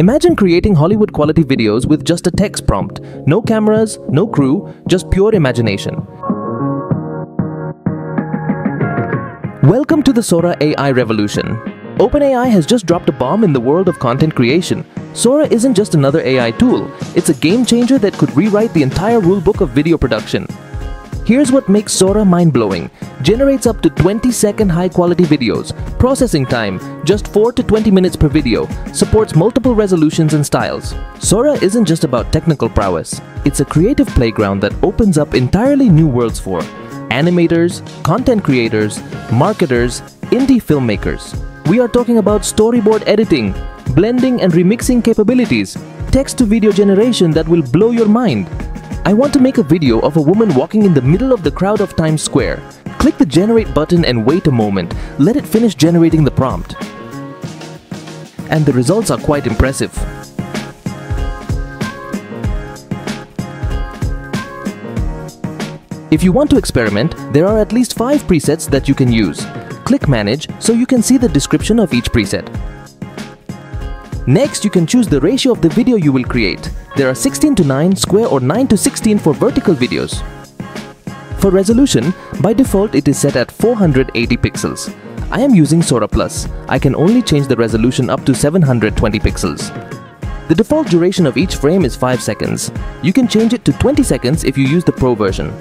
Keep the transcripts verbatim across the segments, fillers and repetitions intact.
Imagine creating Hollywood-quality videos with just a text prompt. No cameras, no crew, just pure imagination. Welcome to the Sora A I revolution. OpenAI has just dropped a bomb in the world of content creation. Sora isn't just another A I tool, it's a game-changer that could rewrite the entire rulebook of video production. Here's what makes Sora mind-blowing. Generates up to twenty second high-quality videos. Processing time, just four to twenty minutes per video. Supports multiple resolutions and styles. Sora isn't just about technical prowess. It's a creative playground that opens up entirely new worlds for animators, content creators, marketers, indie filmmakers. We are talking about storyboard editing, blending and remixing capabilities, text-to-video generation that will blow your mind. I want to make a video of a woman walking in the middle of the crowd of Times Square. Click the generate button and wait a moment. Let it finish generating the prompt. And the results are quite impressive. If you want to experiment, there are at least five presets that you can use. Click manage so you can see the description of each preset. Next, you can choose the ratio of the video you will create. There are sixteen to nine, square or nine to sixteen for vertical videos. For resolution, by default it is set at four hundred eighty pixels. I am using Sora Plus. I can only change the resolution up to seven hundred twenty pixels. The default duration of each frame is five seconds. You can change it to twenty seconds if you use the Pro version.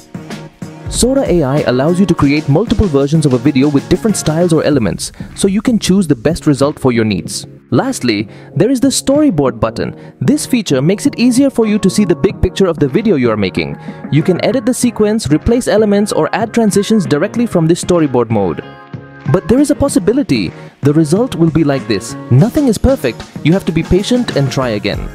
Sora A I allows you to create multiple versions of a video with different styles or elements, so you can choose the best result for your needs. Lastly, there is the storyboard button. This feature makes it easier for you to see the big picture of the video you are making. You can edit the sequence, replace elements or add transitions directly from this storyboard mode. But there is a possibility. The result will be like this. Nothing is perfect. You have to be patient and try again.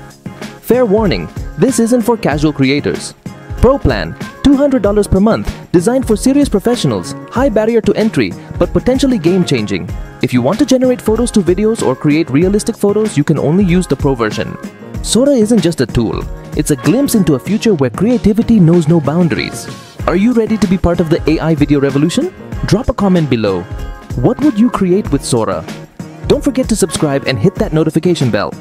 Fair warning, this isn't for casual creators. Pro plan, two hundred dollars per month, designed for serious professionals, high barrier to entry, but potentially game-changing. If you want to generate photos to videos or create realistic photos, you can only use the Pro version. Sora isn't just a tool, it's a glimpse into a future where creativity knows no boundaries. Are you ready to be part of the A I video revolution? Drop a comment below. What would you create with Sora? Don't forget to subscribe and hit that notification bell.